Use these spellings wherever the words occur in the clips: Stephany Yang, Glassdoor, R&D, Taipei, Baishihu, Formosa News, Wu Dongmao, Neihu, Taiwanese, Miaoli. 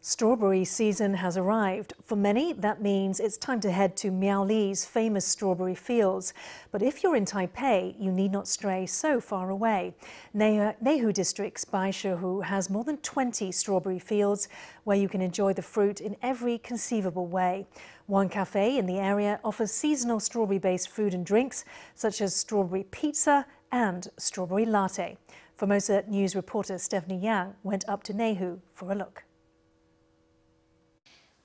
Strawberry season has arrived. For many, that means it's time to head to Miaoli's famous strawberry fields. But if you're in Taipei, you need not stray so far away. Neihu District's Baishihu has more than 20 strawberry fields where you can enjoy the fruit in every conceivable way. One cafe in the area offers seasonal strawberry-based food and drinks, such as strawberry pizza and strawberry latte. Formosa News reporter Stephany Yang went up to Neihu for a look.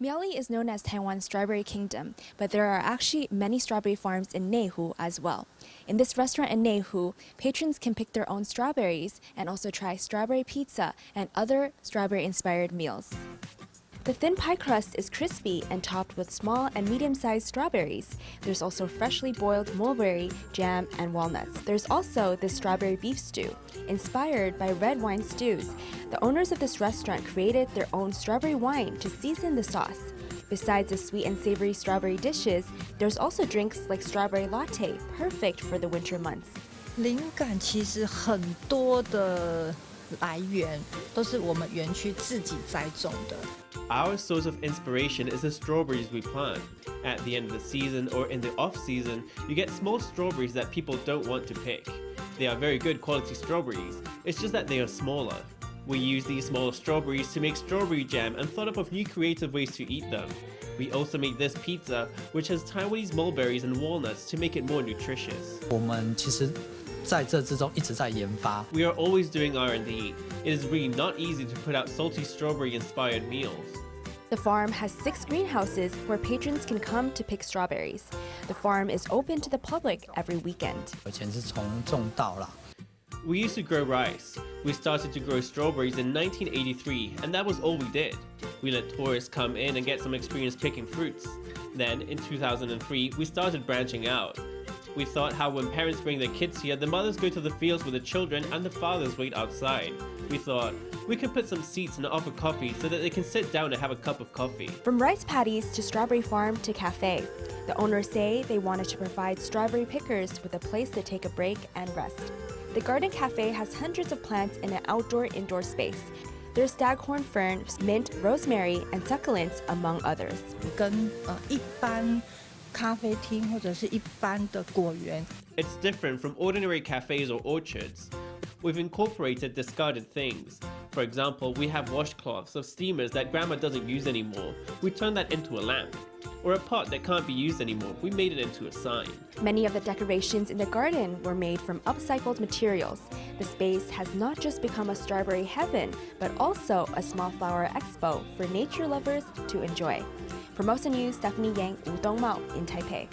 Miaoli is known as Taiwan's strawberry kingdom, but there are actually many strawberry farms in Neihu as well. In this restaurant in Neihu, patrons can pick their own strawberries and also try strawberry pizza and other strawberry-inspired meals. The thin pie crust is crispy and topped with small and medium-sized strawberries. There's also freshly boiled mulberry, jam, and walnuts. There's also this strawberry beef stew. Inspired by red wine stews, the owners of this restaurant created their own strawberry wine to season the sauce. Besides the sweet and savory strawberry dishes, there's also drinks like strawberry latte, perfect for the winter months. 灵感其实很多的来源都是我们园区自己栽种的。 Our source of inspiration is the strawberries we plant. At the end of the season or in the off-season, you get small strawberries that people don't want to pick. They are very good quality strawberries, it's just that they are smaller. We use these smaller strawberries to make strawberry jam and thought up of new creative ways to eat them. We also make this pizza, which has Taiwanese mulberries and walnuts to make it more nutritious. We are always doing R&D. It is really not easy to put out salty strawberry-inspired meals. The farm has 6 greenhouses where patrons can come to pick strawberries. The farm is open to the public every weekend. We used to grow rice. We started to grow strawberries in 1983, and that was all we did. We let tourists come in and get some experience picking fruits. Then, in 2003, we started branching out. We thought how when parents bring their kids here, the mothers go to the fields with the children and the fathers wait outside. We thought we could put some seats and offer coffee so that they can sit down and have a cup of coffee. From rice paddies to strawberry farm to cafe, the owners say they wanted to provide strawberry pickers with a place to take a break and rest. The garden cafe has hundreds of plants in an outdoor-indoor space. There's staghorn fern, mint, rosemary, and succulents, among others. It's different from ordinary cafes or orchards. We've incorporated discarded things. For example, we have washcloths of steamers that grandma doesn't use anymore. We turn that into a lamp. Or a pot that can't be used anymore. We made it into a sign. Many of the decorations in the garden were made from upcycled materials. The space has not just become a strawberry heaven, but also a small flower expo for nature lovers to enjoy. Formosa News, Stephany Yang, Wu Dongmao in Taipei.